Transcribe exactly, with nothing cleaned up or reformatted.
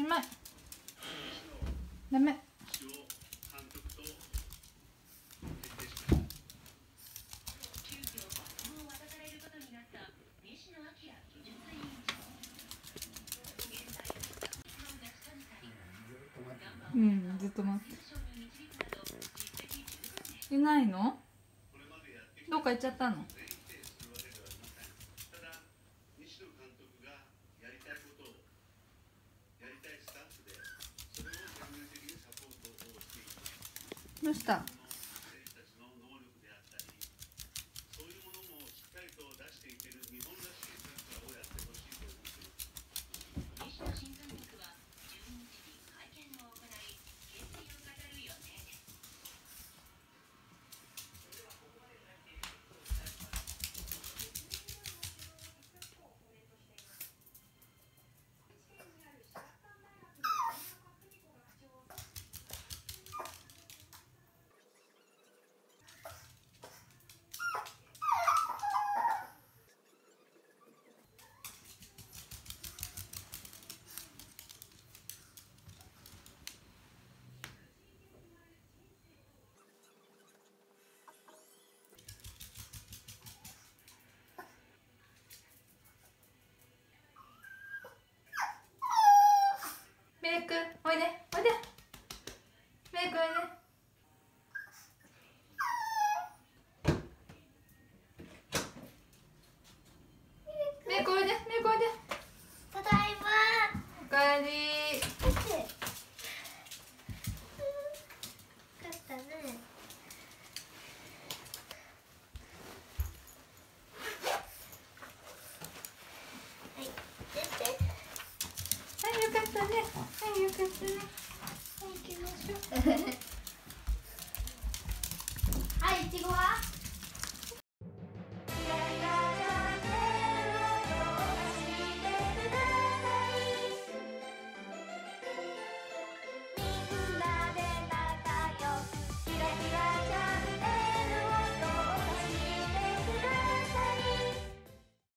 しまい。ダメ。うん、ずっと待って。いないの？どっか行っちゃったの？どうした？おいで、おいで、メイクおいで。はい、いちごは？